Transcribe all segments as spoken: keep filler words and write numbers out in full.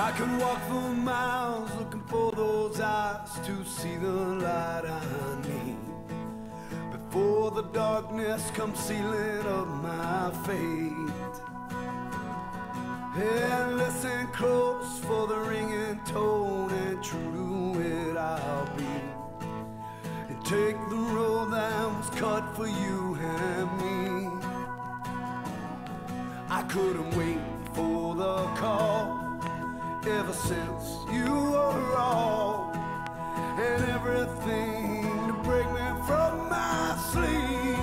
I can walk for miles looking for those eyes to see the light I need. Before the darkness comes sealing up my fate. And listen close for the ringing tone, and true to it I'll be. And take the road that was cut for you and me. I couldn't wait for the call ever since you were all, and everything to break me from my sleep.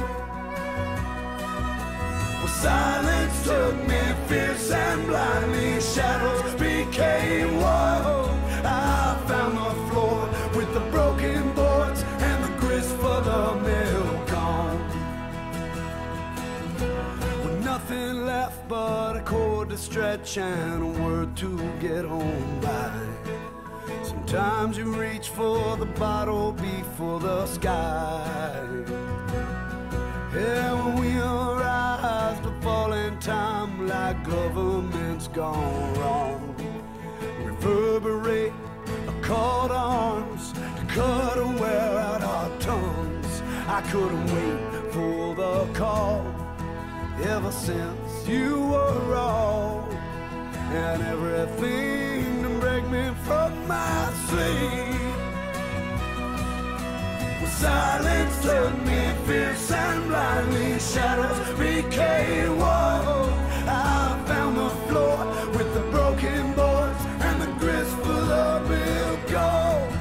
Well, silence took me fierce and blinding, shadows became wild. I found the floor with the broken boards and the grist for the milk gone. With nothing left but a cord to stretch and a word to get home by. Sometimes you reach for the bottle before the sky. Yeah, when we arise to fall in time, like government's gone wrong, reverberate our cold arms to cut and wear out our tongues. I couldn't wait for the call ever since you were all, and everything to break me from my sleep. Silence took me fierce and blindly, shadows became wild. I found the floor with the broken boards and the grist full of milk gold.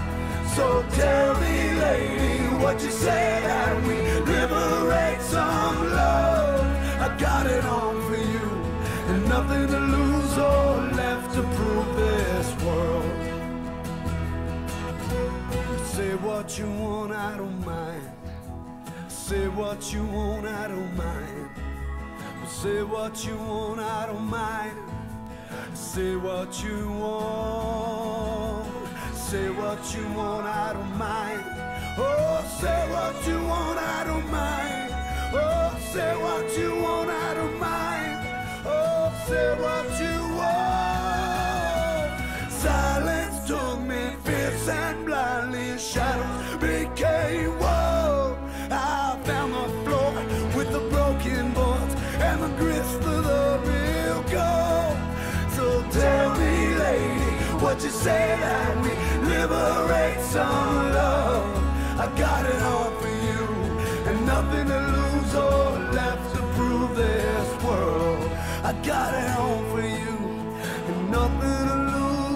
So tell me, lady, what you say that we liberate some love. I got it on for you, and nothing to lose or left to prove this world. Say what you want, I don't mind. Say what you want, I don't mind. Say what you want, I don't mind. Say what you want. Say what you want, I don't mind. Oh, say what you want, I don't mind. Oh, say what you want, I don't mind. Oh, say what you want. Silence took me fierce and blindly, shadows became wild. I found the floor with the broken boards and the grist for the real gold. So tell me, lady, what you say that we liberate some love. I got it all for you, and nothing to lose or left to prove this world. I got it all for you, and nothing to lose. Yeah.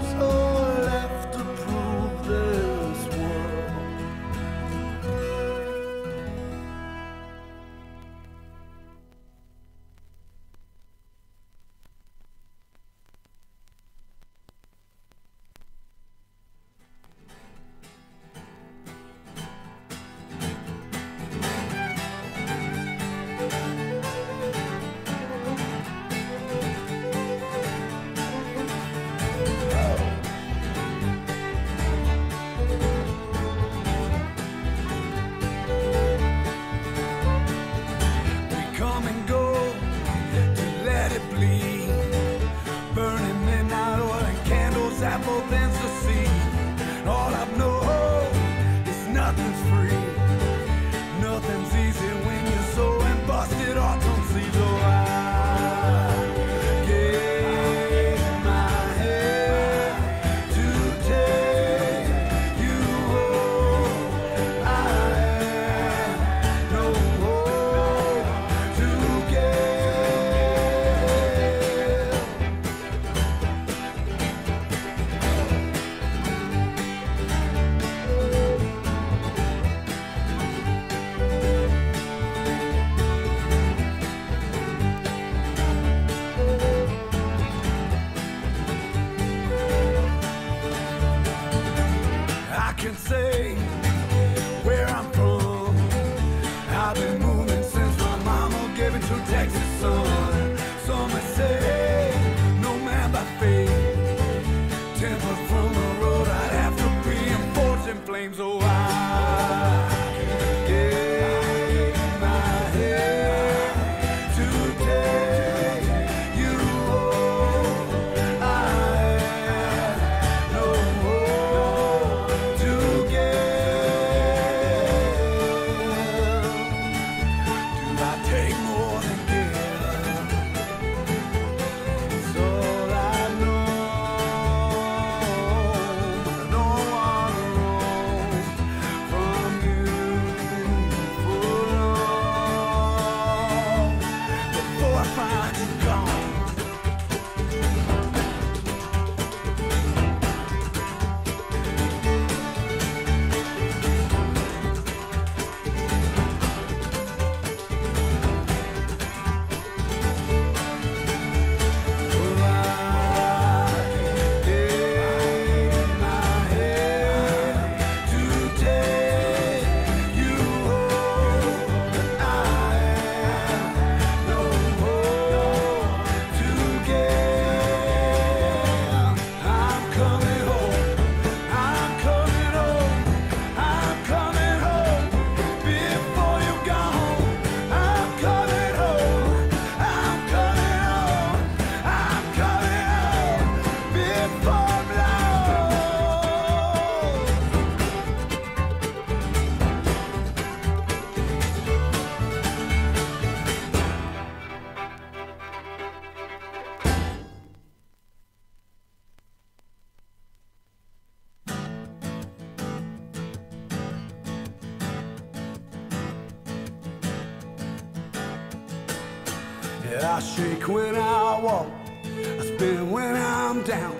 I shake when I walk, I spin when I'm down,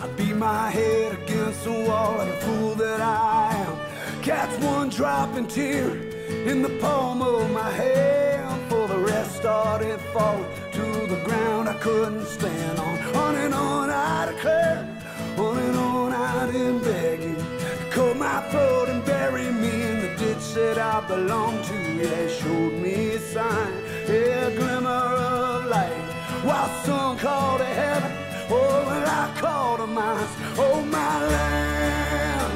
I beat my head against the wall like a fool that I am. Catch one dropping tear in the palm of my hand, for the rest started falling to the ground. I couldn't stand on, on and on I declare, on and on I didn't beg you to cut my throat and bury me in the ditch that I belong to. Yeah, showed me a sign, yeah, a glimmer of light, while some called to heaven, oh, and I called to mine. Oh, my land,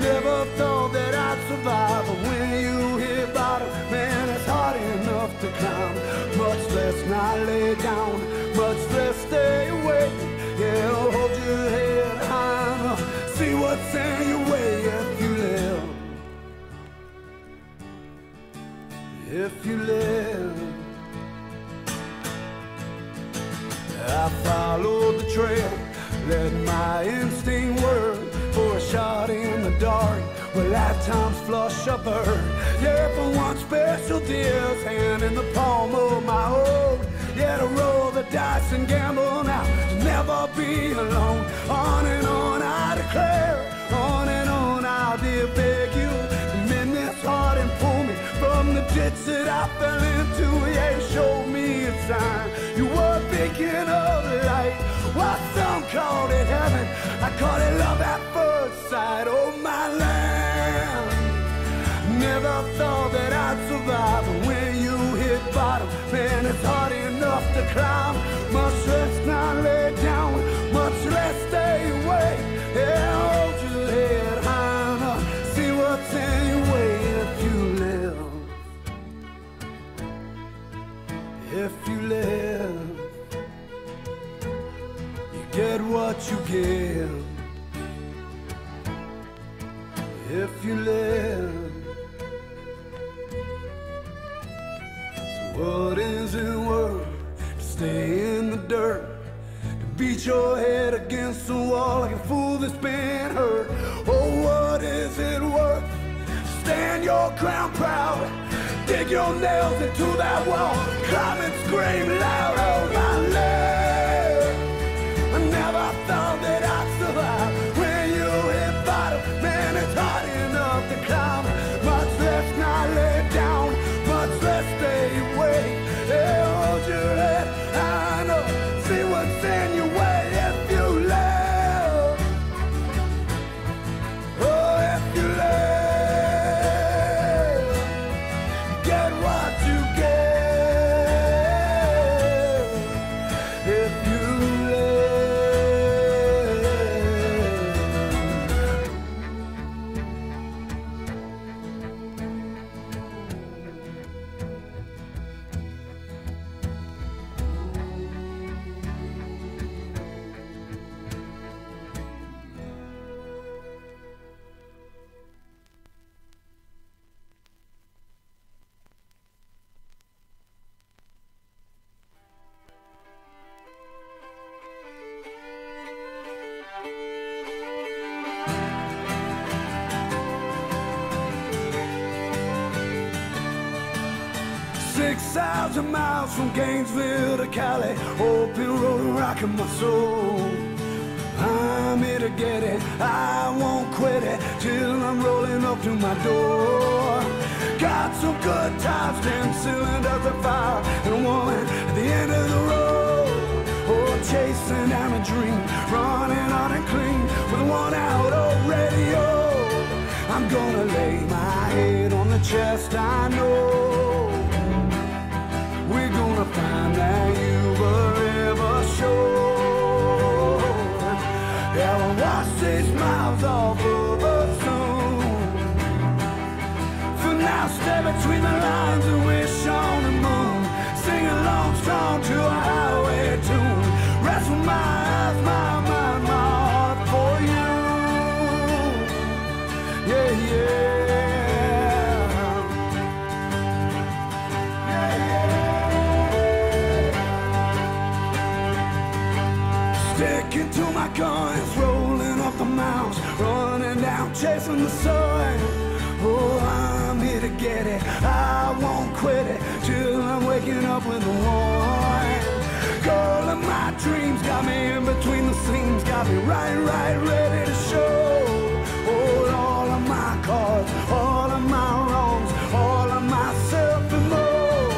never thought that I'd survive, but when you hit bottom, man, it's hard enough to climb, much less not lay down, much less stay awake. Yeah, hold your head high, see what's in your way if you live, if you live. I followed the trail, let my instinct work, for a shot in the dark, where lifetimes flush a bird. Yeah, for one special deer's hand in the palm of my own. Yeah, to roll the dice and gamble now, to never be alone. On and on I declare, on and on I dare beg you to mend this heart and pull me from the ditch that I fell into. Yeah, show me a sign. You were thinking of light, while some called it heaven, I called it love at first sight. Oh, my land, never thought that I'd survive, but when you hit bottom, man, it's hard enough to climb, much less not lay down, much less stay awake. Yeah, hold your head high up, see what's in your way if you live, if you live. Get what you give, if you live. So what is it worth to stay in the dirt, to beat your head against the wall like a fool that's been hurt? Oh, what is it worth to stand your ground proud, dig your nails into that wall, climb and scream loud? Oh, my leg, never thought that I'd survive, when you hit bottom, man, it's hard enough to climb, much less not lay down, much less stay awake. Yeah, hold your head high, I know, see what's in your way if you live, oh, if you live. Get what you give, if you live. six thousand miles from Gainesville to Cali, open road rocking my soul. I'm here to get it, I won't quit it, till I'm rolling up to my door. Got some good times, ten cylinders of fire, and one at the end of the road. Oh, chasing down a dream, running on and clean, with a worn-out old radio. I'm gonna lay my head on the chest, I know. We're gonna find that you were ever sure. Yeah, we'll wash these miles off of us soon. For now, stay between the lines and wish on the moon. Sing along strong to a highway tune. Rest with my eyes, my mind, my heart for you. Yeah, yeah. Sticking to my guns, rolling off the mounds, running down, chasing the sun. Oh, I'm here to get it. I won't quit it till I'm waking up with the one. Girl of my dreams, got me in between the seams, got me right, right, ready to show. Oh, all of my cards, all of my wrongs, all of myself and more.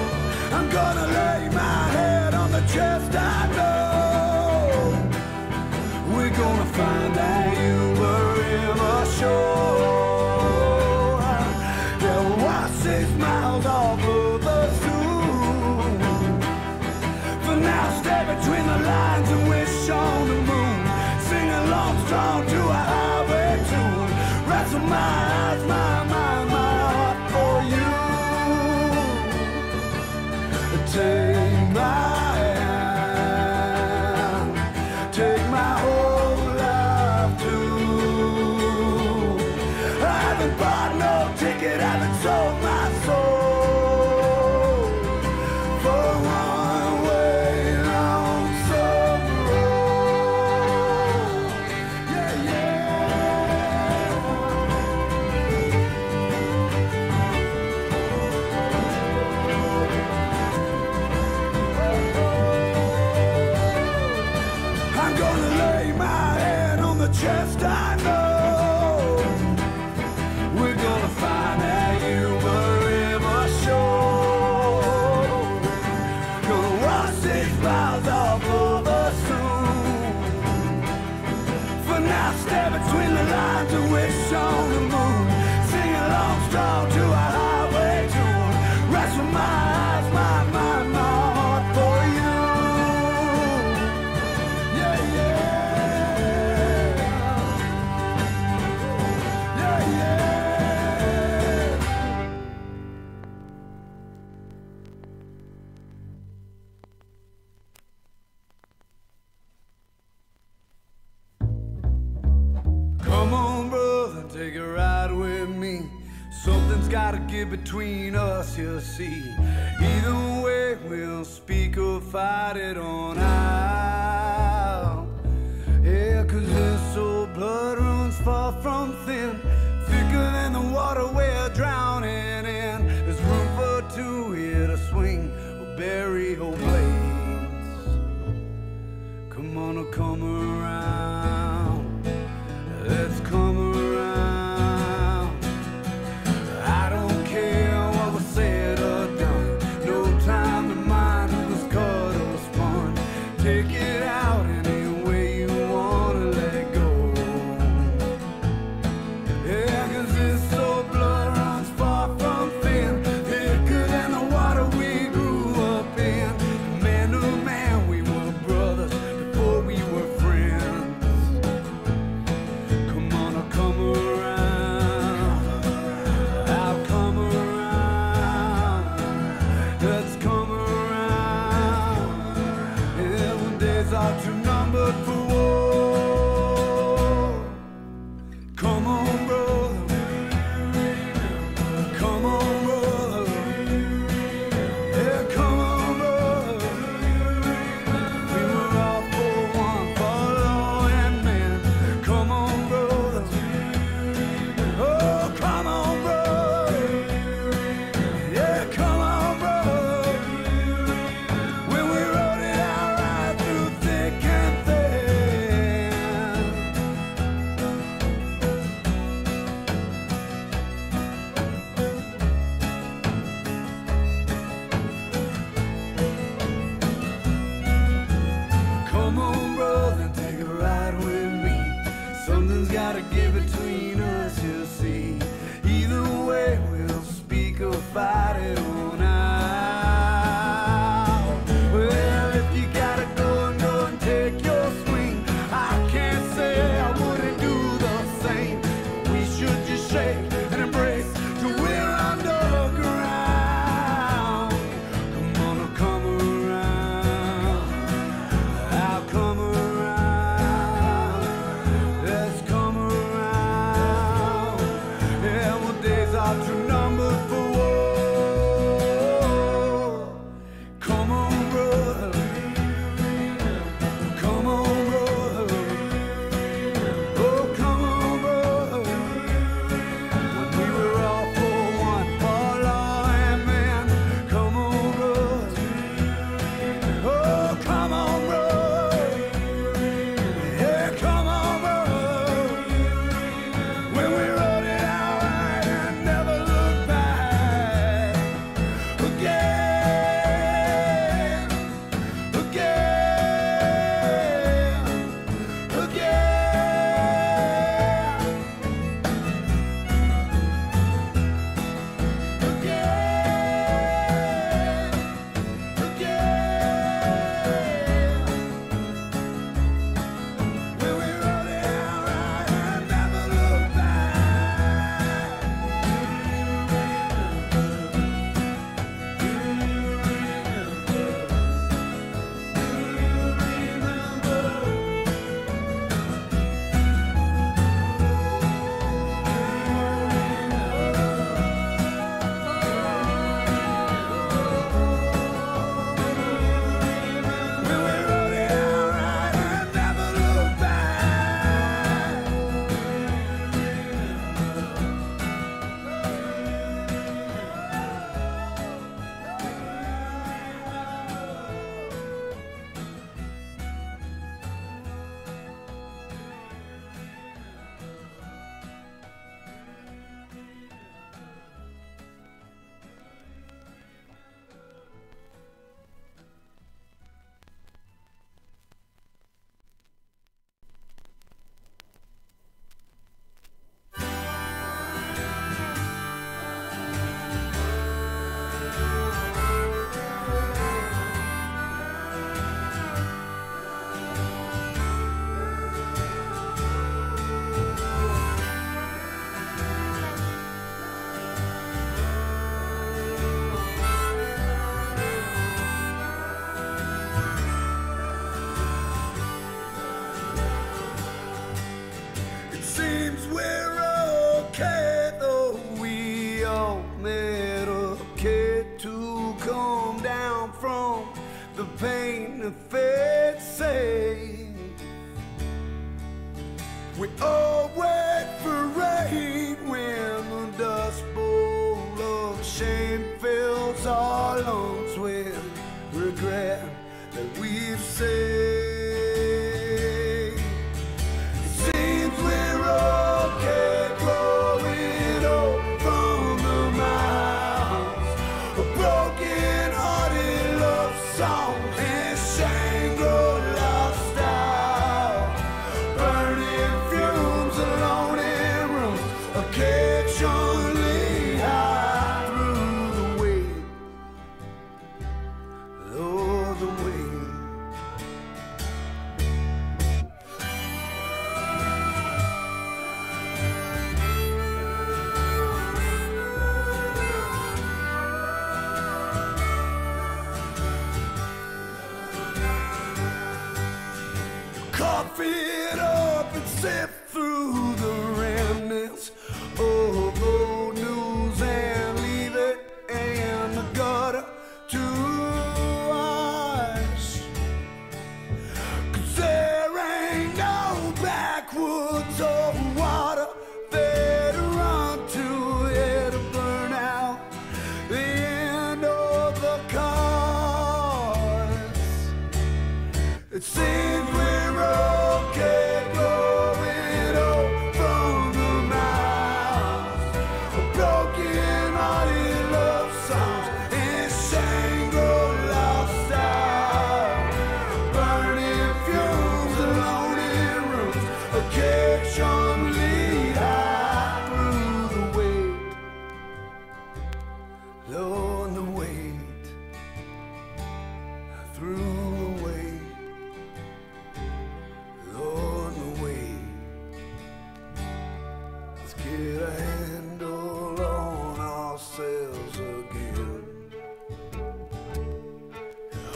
I'm gonna lay my head on the chest, I know. We're gonna find out you were ever sure. Six miles off of the zoo. For now, stay between the lines and wish on the moon. Sing along strong to a highway tune. Rest of my eyes, my mind, my heart for you. Take my hand, take my whole life too. I haven't bought no ticket, I haven't sold my chest, I know we're gonna find out you were ever sure. Gonna walk six miles off of us soon. For now, stay between the lines and wish on the moon. Sing along strong to a highway tune. Rest with my eyes, my mind, my heart for you. Yeah, yeah. Take a ride with me. Something's gotta get between us, you'll see. Either way, we'll speak or fight it on out. Yeah, cause this old blood runs far from thin, thicker than the water we're drowning in. There's room for two here to swing or bury old blades. Come on, or come around. Let's come around. Our two numbers for war. the feds say we all wait for rain when the dust bowl of shame fills our lungs with regret that we've saved. It seems we're okay, glowing old from the miles, a broken-hearted love song. Cough it up and sip through the remnants of old news and leave it in the gutter to us. Cause there ain't no backwoods or water there to run to, it'll burn out the end of the cars. It seems we're okay, blowing off from the mouth, a broken-hearted love song and shangled lifestyle, burning fumes, a lonely room, occasionally high through the weight, Lord, the weight, through the weight. Get a handle on ourselves again,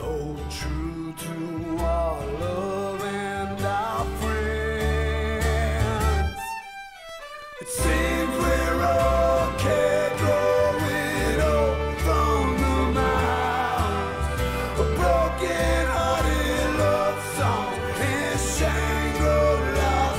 hold true to our love and our friends. It seems we're okay, growing old from the mouth, a broken-hearted love song and shangled lifestyle.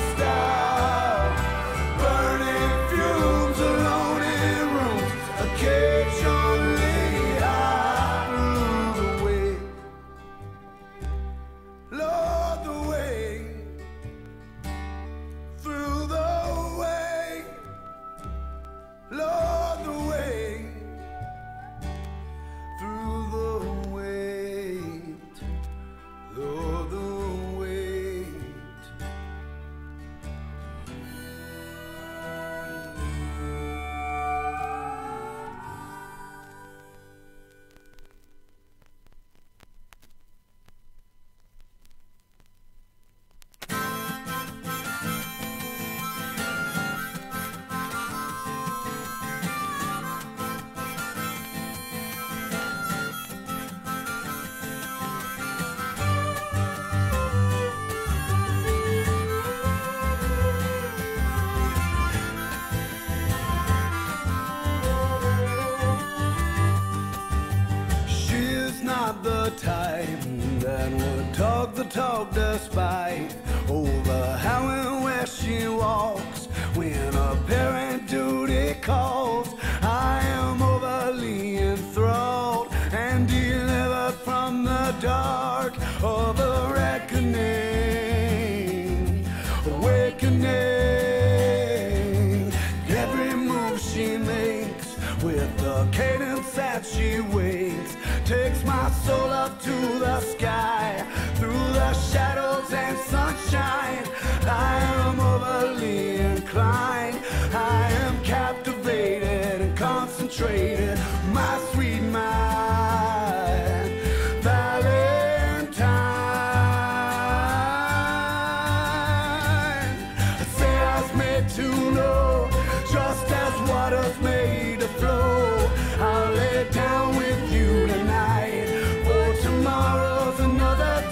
The type that would talk the talk despite over how and where she walks. When a parent duty calls, I am overly enthralled and delivered from the dark of a reckoning, awakening. Every move she makes with the cadence that she wakes takes my soul up to the sky, through the shadows and sunshine. I am overly inclined, I am captivated and concentrated, my sweet mind, Valentine. I say I was made to know, just as water's made to flow. I'll lay down with you tonight, for tomorrow's another day.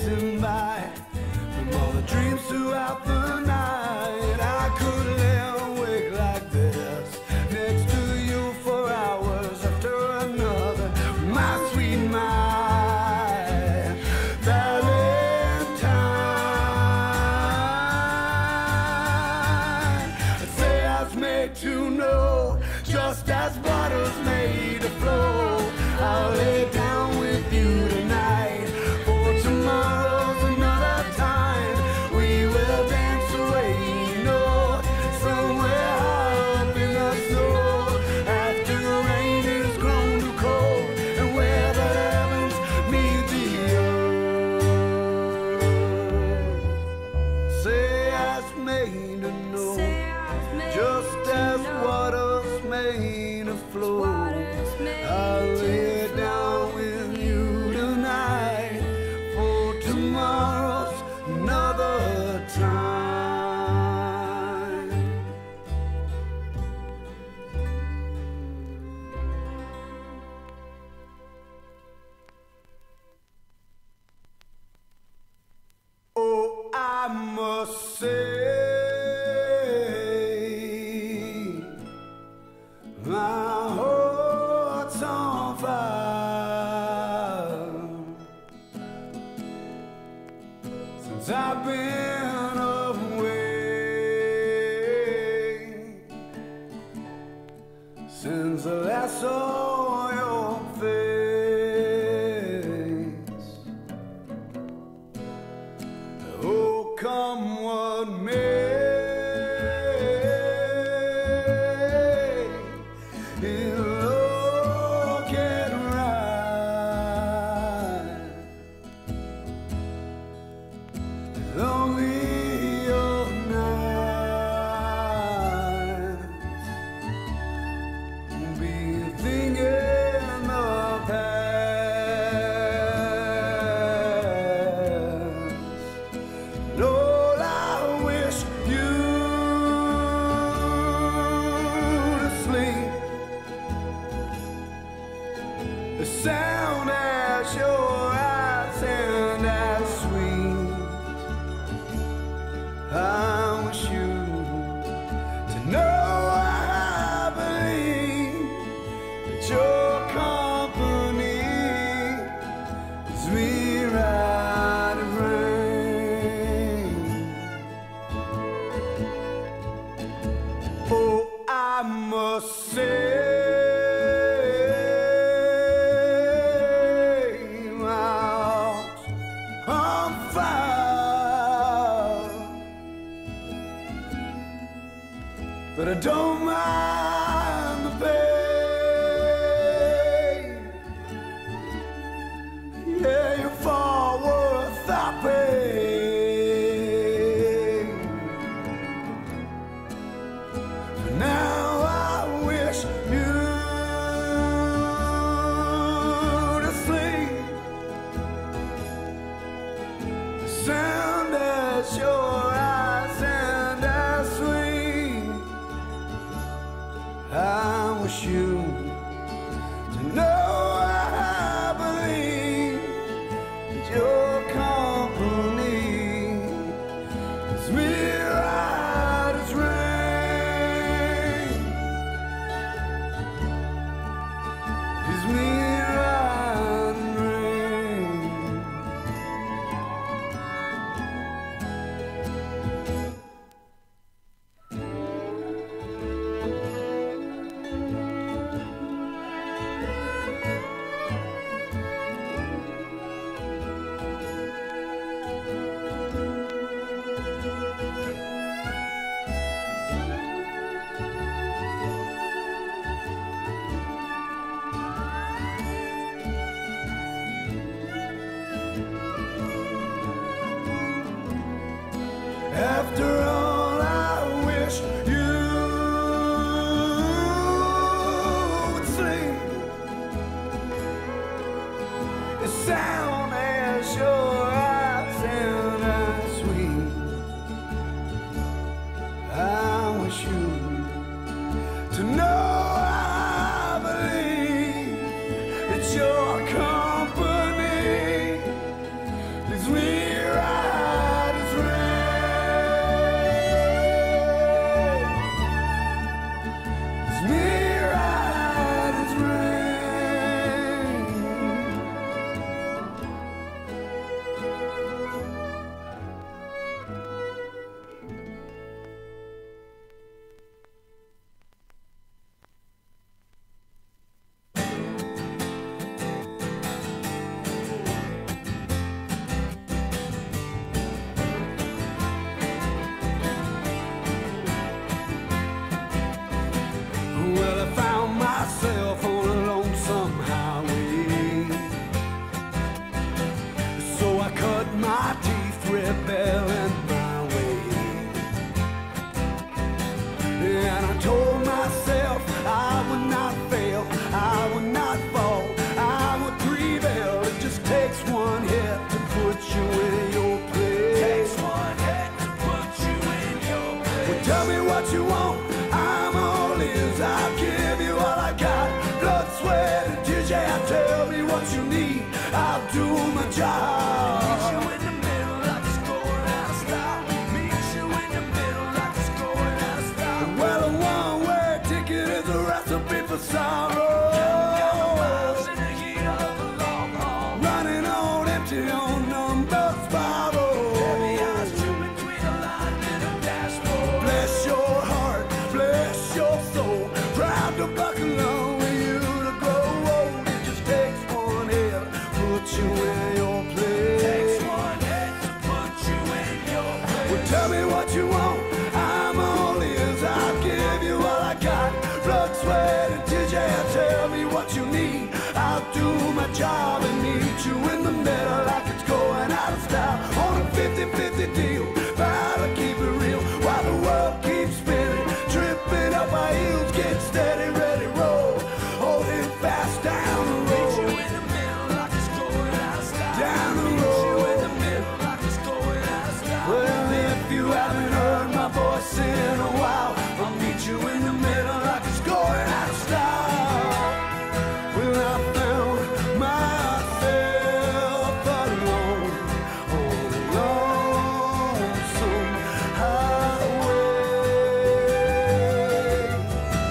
passing by, from all the dreams throughout the night. I could lay awake like this, next to you for hours after another. My sweet, my Valentine, a seance made to know, just as water's made to flow. I'll lay down with you tonight, for tomorrow's another time. We will dance away, you know, somewhere up in the snow, after the rain has grown too cold, and where the heavens meet the earth. Say as made to know, just as water's made to flow. I'll lay down with you tonight, for tomorrow's another time. Oh, I must say, my on fire, since I've been away, since I last saw your face. Oh, come what may, in lonely of night, be thinking of past. Lord, I wish you to sleep, the sound as your eyes and as sweet. I wish you to know I believe that your company is me right and rain. Oh, I must say, my heart's on fire, but I don't mind the pain. Yeah, you're far worth the pain. But now I wish you to sleep, the sound as your eyes and as sweet. I wish you to know I believe that your company is me right as rain, is me right as rain. Thank you. preparing my way. And I told myself I would not fail, I would not fall, I would prevail. It just takes one hit to put you in your place. It takes one hit to put you in your place. Well, tell me what you want, I'm all ears. I'll give you all I got, blood, sweat, and tears. Yeah, tell me what you need, I'll do my job. Sorrow, down miles in the heat of the long haul, running on empty on number five. Heavy eyes chew between a line and a dashboard. Bless your heart, bless your soul, proud to buckle on with you to grow old. It just takes one hit to put you in your place. It takes one hit to put you in your place. Well, tell me what you want, I'm all ears. I'll give you all I got, blood, sweat, and tears. Yeah, tell me what you need, I'll do my job and meet you in the middle like it's going out of style. On a fifty fifty deal, but I'll keep it real while the world keeps spinning, tripping up our heels. Get steady, ready, roll, holding fast down the road. Meet you in the middle like it's going out of style. Down the road. Meet you in the middle like it's going out of style. Well, if you haven't heard my voice in a while, I'll meet you in the middle like it's going out of style. I'll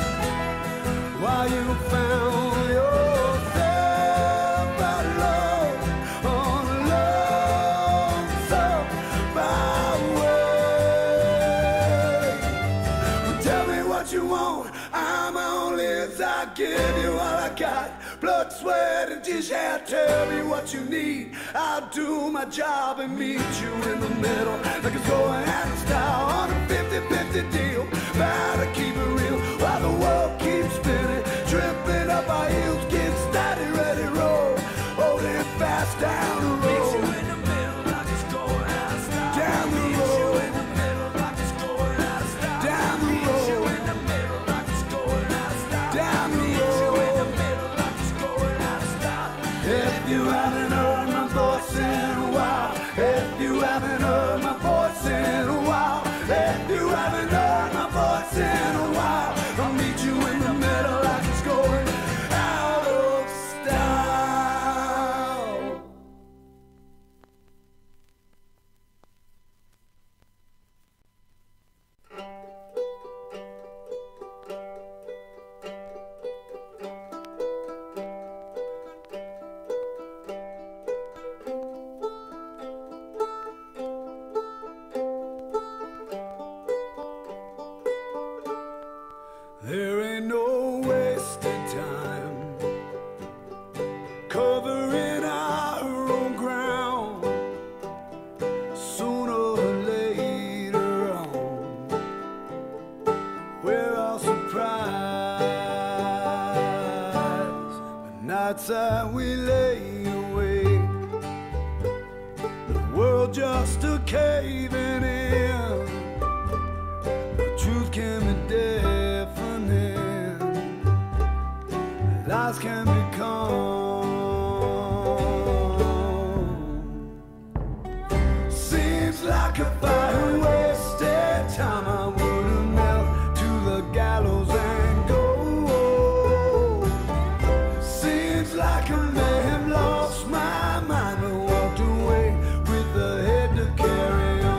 give you all I got, blood, sweat, and tears. Yeah, tell me what you need, I'll do my job and meet you in the middle like it's going out of style. On a fifty fifty deal, vow to keep it real while the world keeps spinning, tripping up our heels. Get steady, ready, roll, holding fast down the road. If you haven't heard my voice in a while, if you haven't heard my voice in a while, if you haven't heard my voice in a while, I'll meet you in the middle like it's going out of style. There ain't no wasted time covering our own ground. Sooner or later on, we're all surprised. The nights that we lay awake, the world just a caving in. The truth can be dead. Lies can become. Seems like a fire wasted time. I would've knelt to the gallows and go. Seems like a man lost my mind and walked away with a head to carry on.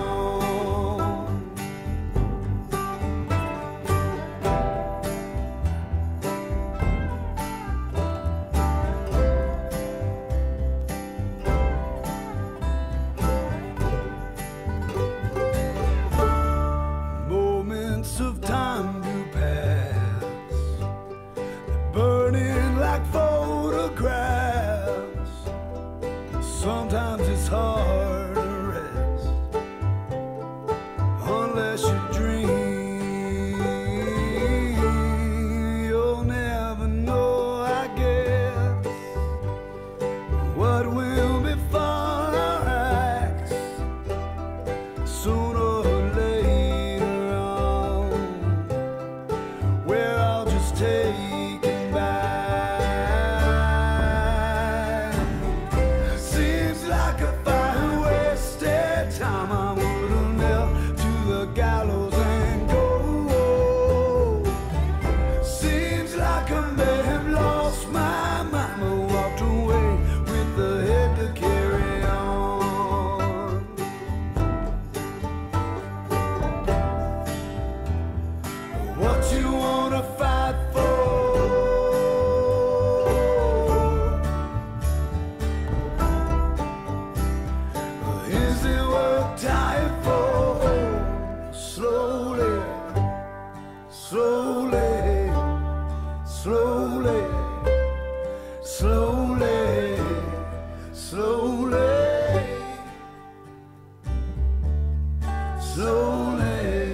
slowly.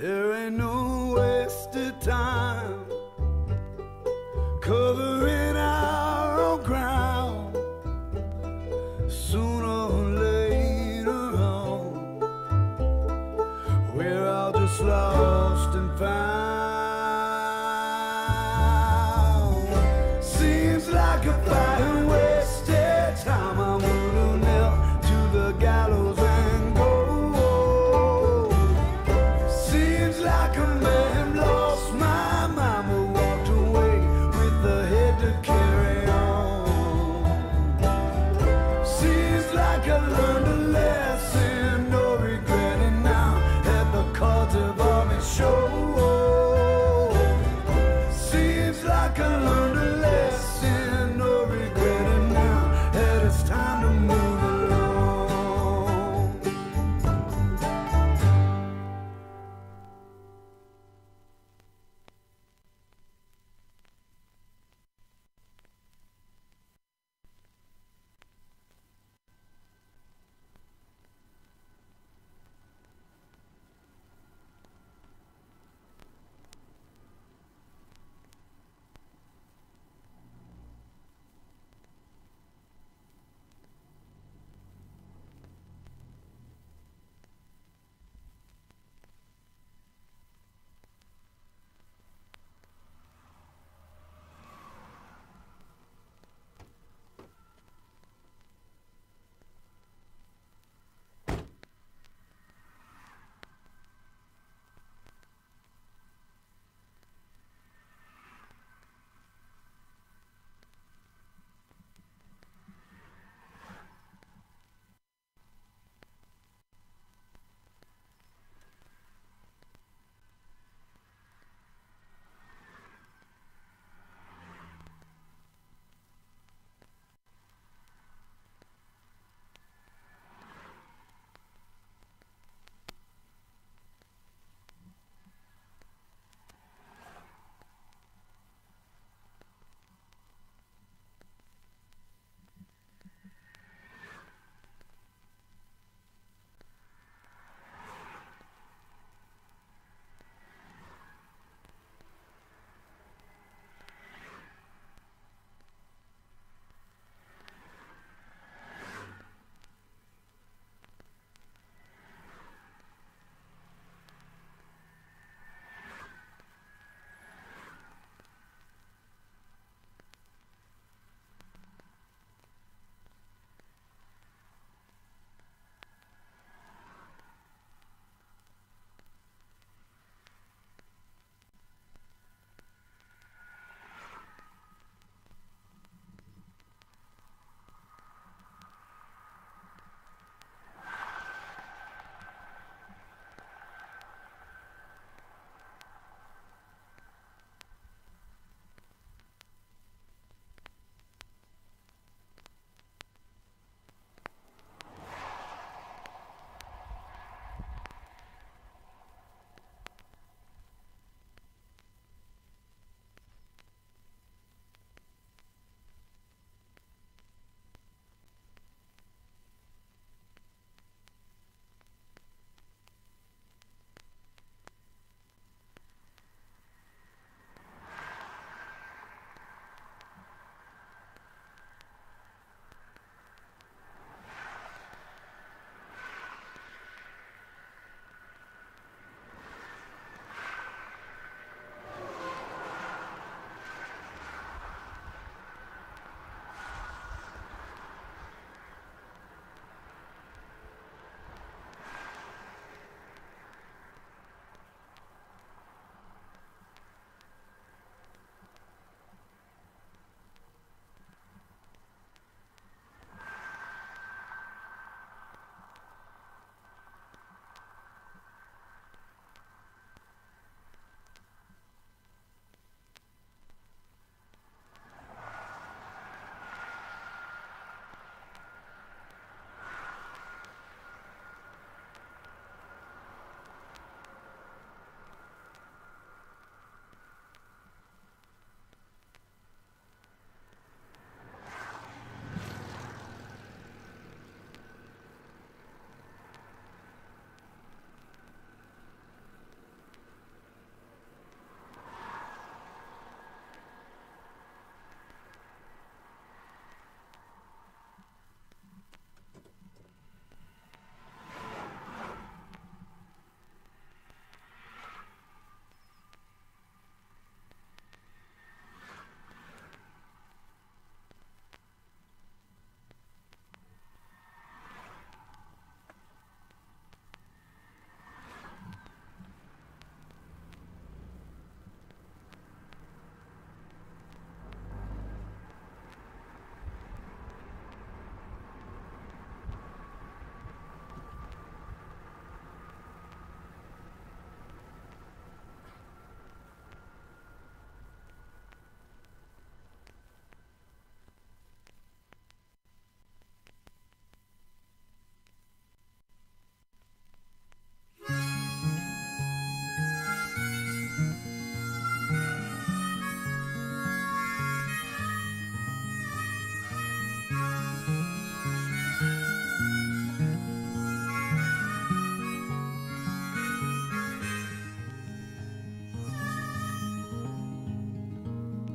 There ain't no wasted time covering our own ground. Sooner or later on, we're all just lost and found. Seems like a fine wasted time. I'm gonna nail to the gallows and go. Seems like a man lost my mind, but walked away with the head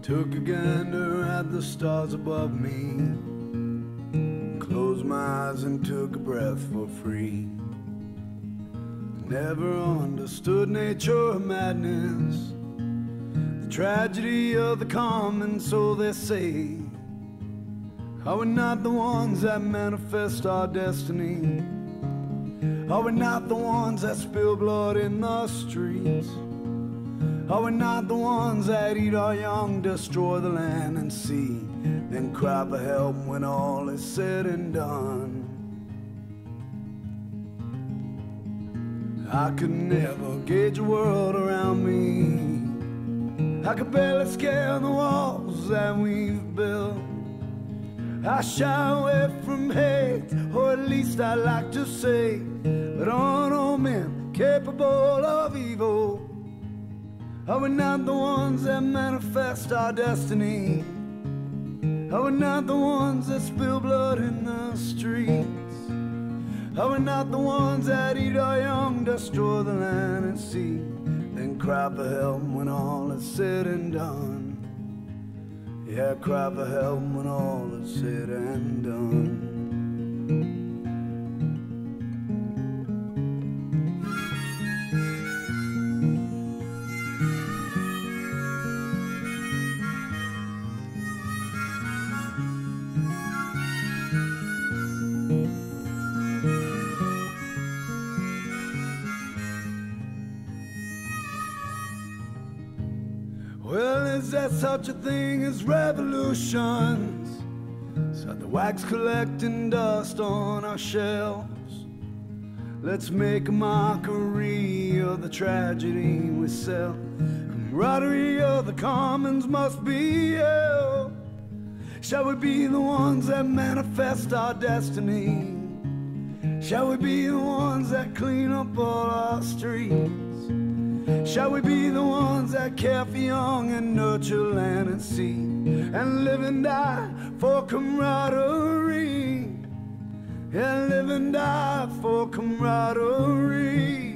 Took a gander at the stars above me, closed my eyes and took a breath for free. Never understood nature of madness, the tragedy of the common, so they say. Are we not the ones that manifest our destiny? Are we not the ones that spill blood in the streets? Are we not the ones that eat our young, destroy the land and sea, then cry for help when all is said and done? I could never gauge the world around me. I could barely scale the walls that we've built. I shy away from hate, or at least I like to say, but aren't all men capable of evil? Are we not the ones that manifest our destiny? Are we not the ones that spill blood in the streets? Are we not the ones that eat our young, destroy the land and sea, then cry for help when all is said and done? Yeah, cry for help when all is said and done. Well, is there such a thing as revolutions? Said the wax collecting dust on our shelves. Let's make a mockery of the tragedy we sell. Camaraderie of the commons must be held. Shall we be the ones that manifest our destiny? Shall we be the ones that clean up all our streets? Shall we be the ones that care for young and nurture land and sea, and live and die for camaraderie? And live and die for camaraderie.